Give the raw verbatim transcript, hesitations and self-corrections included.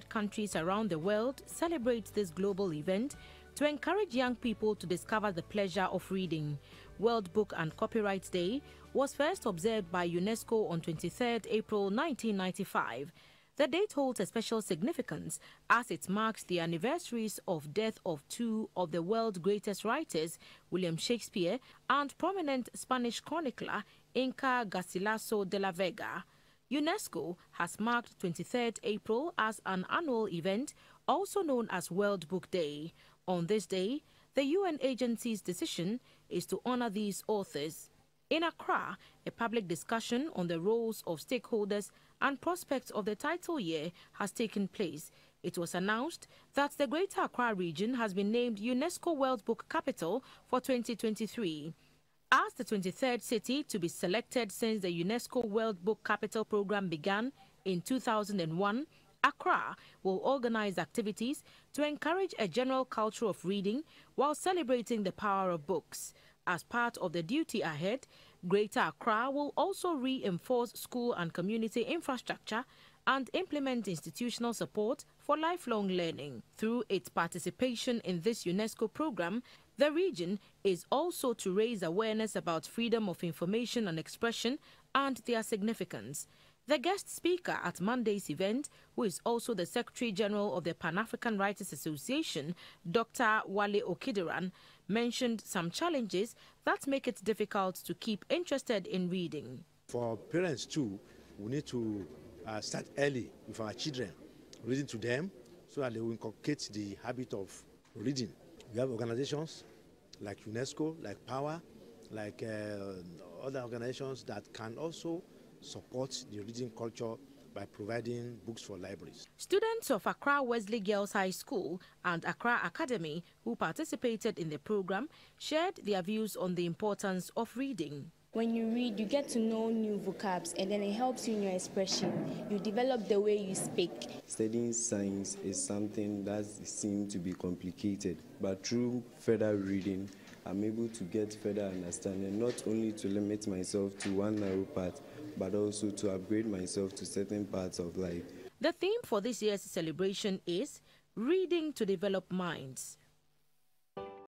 countries around the world celebrate this global event to encourage young people to discover the pleasure of reading. World Book and Copyright Day was first observed by UNESCO on the twenty-third of April nineteen ninety-five. The date holds a special significance as it marks the anniversaries of death of two of the world's greatest writers, William Shakespeare and prominent Spanish chronicler Inca Garcilaso de la Vega. UNESCO has marked the twenty-third of April as an annual event, also known as World Book Day. On this day, the U N agency's decision is to honor these authors. In Accra, a public discussion on the roles of stakeholders and prospects of the title year has taken place. It was announced that the Greater Accra region has been named UNESCO World Book Capital for twenty twenty-three. As the twenty-third city to be selected since the UNESCO World Book Capital Program began in two thousand one, Accra will organize activities to encourage a general culture of reading while celebrating the power of books. As part of the duty ahead, Greater Accra will also reinforce school and community infrastructure and implement institutional support for lifelong learning. Through its participation in this UNESCO program, the region is also to raise awareness about freedom of information and expression and their significance. The guest speaker at Monday's event, who is also the Secretary-General of the Pan-African Writers Association, Doctor Wale Okidiran, mentioned some challenges that make it difficult to keep interested in reading. For parents too, we need to uh, start early with our children, reading to them so that they will inculcate the habit of reading. We have organizations like UNESCO, like POWER, like uh, other organizations that can also support the reading culture by providing books for libraries. Students of Accra Wesley Girls High School and Accra Academy who participated in the program shared their views on the importance of reading. When you read, you get to know new vocabs and then it helps you in your expression. You develop the way you speak. Studying science is something that seems to be complicated, but through further reading, I'm able to get further understanding, not only to limit myself to one narrow path, but also to upgrade myself to certain parts of life. The theme for this year's celebration is Reading to Develop Minds.